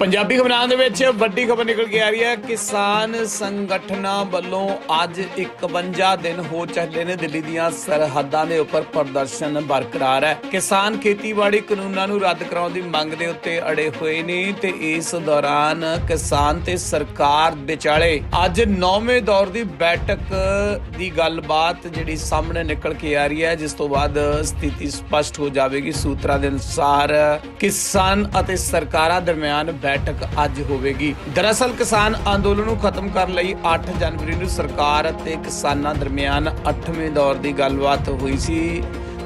पंजाबी खबरां दे विच वड्डी खबर निकल के आ रही है। किसान संगठनां वल्लों अज 51 दिन हो चुके ने दिल्ली दीआं सरहदां दे उपर प्रदर्शन बरकरार है। किसान खेतीबाड़ी कानूनां नूं रद्द कराउण दी मंग दे उत्ते अड़े होए ने ते इस दौरान किसान ते सरकार विचाले अज 9वें दौर दी बैठक दी गलबात जिहड़ी सामने निकल के आ रही है, जिस तो बाद स्थिति स्पष्ट हो जावेगी। सूत्रां दे अनुसार किसान अते सरकारां दरमियान बैठक आज होगी। दरअसल किसान आंदोलन नूं खत्म करने लई 8 जनवरी नूं सरकार ते किसानां दरमियान 8वें दौर दी गलबात हुई सी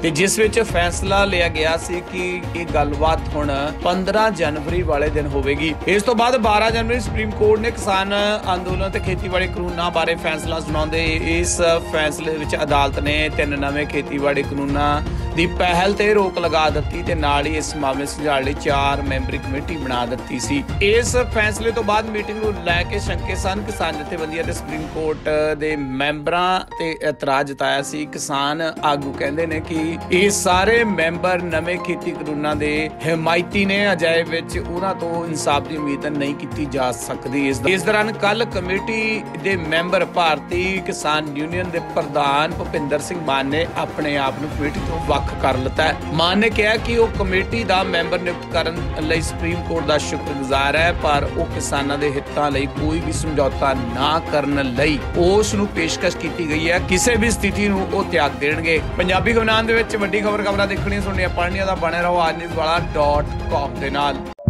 ते जिस विच फैसला लिया गया सी कि ये गलबात हुण 15 जनवरी वाले दिन होगी। इस तो बाद 12 जनवरी सुप्रीम कोर्ट ने किसान अंदोलन ते खेतीबाड़ी कानूनां बारे फैसला सुनाउंदे इस फैसले विच अदालत ने 3 नवें खेतीबाड़ी कानूनां दी पहल ते रोक लगा दित्ती ते नाल ही इस मामले सुलझाउण लई 4 मैंबरी कमेटी बना दित्ती सी। इस फैसले तो बाद मीटिंग नूं लै के शंके सन किसान जथेबंदियां ते सुप्रीम कोर्ट दे मैंबरां ते एतराज जताया सी। किसान आगू कहंदे ने कि ਇਹ ਸਾਰੇ ਮੈਂਬਰ ਨਵੇਂ ਖੇਤੀ ਕਾਨੂੰਨਾਂ ਦੇ ਹਮਾਇਤੀ ਨੇ, ਅਜਾਇਬ ਵਿੱਚ ਉਹਨਾਂ ਤੋਂ ਇਨਸਾਫ ਦੀ ਉਮੀਦ ਨਹੀਂ ਕੀਤੀ ਜਾ ਸਕਦੀ। ਇਸ ਦੌਰਾਨ ਕੱਲ ਕਮੇਟੀ ਦੇ ਮੈਂਬਰ ਭਾਰਤੀ ਕਿਸਾਨ ਯੂਨੀਅਨ ਦੇ ਪ੍ਰਧਾਨ ਭੁਪਿੰਦਰ ਸਿੰਘ मान ने ਆਪਣੇ ਆਪ ਨੂੰ ਕਮੇਟੀ ਤੋਂ ਵੱਖ ਕਰ ਲਿੱਤਾ है। मान ने ਕਿਹਾ ਕਿ ਉਹ ਕਮੇਟੀ ਦਾ ਮੈਂਬਰ ਨਿਯੁਕਤ ਕਰਨ ਲਈ ਸੁਪਰੀਮ ਕੋਰਟ ਦਾ ਸ਼ੁਕਰਗੁਜ਼ਾਰ ਹੈ, ਪਰ ਉਹ ਕਿਸਾਨਾਂ ਦੇ ਹਿੱਤਾਂ ਲਈ ਕੋਈ ਵੀ ਸਮਝੌਤਾ ਨਾ ਕਰਨ ਲਈ ਉਸ ਨੂੰ ਪੇਸ਼ਕਸ਼ ਕੀਤੀ ਗਈ ਹੈ। ਕਿਸੇ ਵੀ ਸਥਿਤੀ ਨੂੰ ਉਹ त्याग ਦੇਣਗੇ। ਪੰਜਾਬੀ ਖਬਰਾਂ ਦੇ ਵਿੱਚ ਵੱਡੀ खबर खबरां देखनियां सुननियां पढ़नियां दा बने रहो आज news wala.com ਦੇ ਨਾਲ।